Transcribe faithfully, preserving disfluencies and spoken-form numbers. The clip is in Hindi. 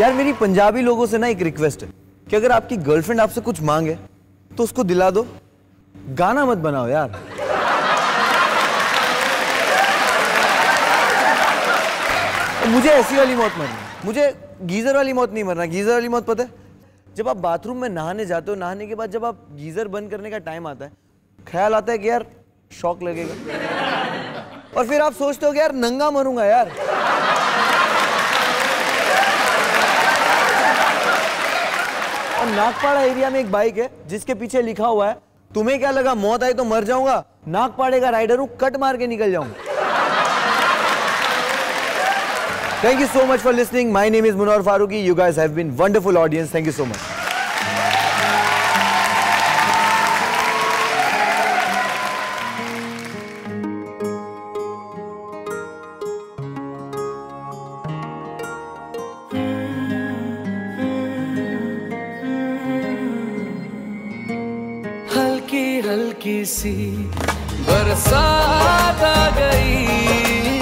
यार मेरी पंजाबी लोगों से ना एक रिक्वेस्ट है कि अगर आपकी गर्लफ्रेंड आपसे कुछ मांगे तो उसको दिला दो, गाना मत बनाओ यार। मुझे ऐसी वाली मौत मरनी, मुझे गीजर वाली मौत नहीं मरना। गीजर वाली मौत पता है, जब आप बाथरूम में नहाने जाते हो, नहाने के बाद जब आप गीजर बंद करने का टाइम आता है, ख्याल आता है कि यार शॉक लगेगा, और फिर आप सोचते हो कि यार नंगा मरूंगा यार। और नागपाड़ा एरिया में एक बाइक है जिसके पीछे लिखा हुआ है, तुम्हें क्या लगा मौत आई तो मर जाऊंगा, नागपाड़े का राइडर हूं, कट मार के निकल जाऊंगा। Thank you so much for listening. My name is Munawar Faruqui. You guys have been wonderful audience. Thank you so much. हल्की हल्की सी बरसात आ गई।